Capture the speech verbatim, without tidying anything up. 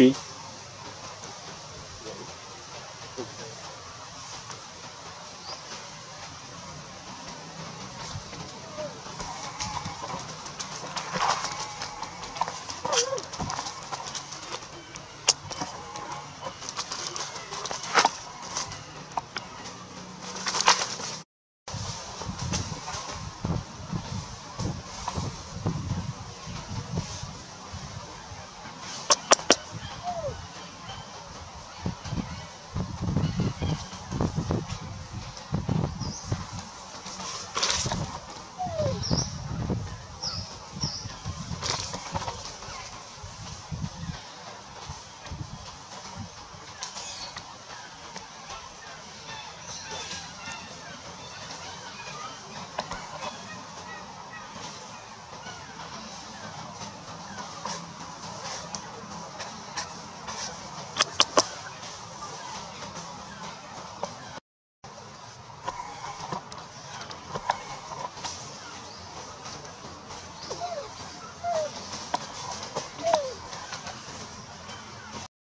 fifty.